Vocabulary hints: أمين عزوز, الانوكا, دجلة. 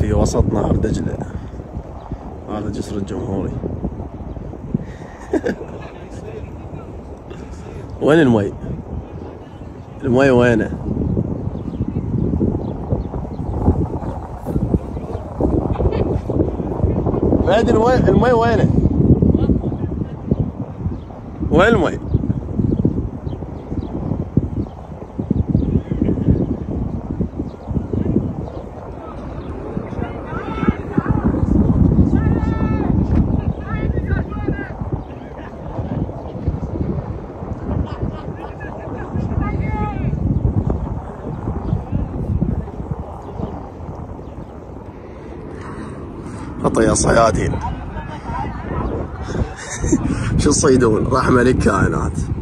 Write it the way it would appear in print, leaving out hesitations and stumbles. في وسط نهر دجلة. هذا جسر الجمهوري. وين المي؟ المي وينه؟ فهد المي وينه؟ وين المي؟ خطا يا صيادين. شو تصيدون؟ راح ملك كائنات.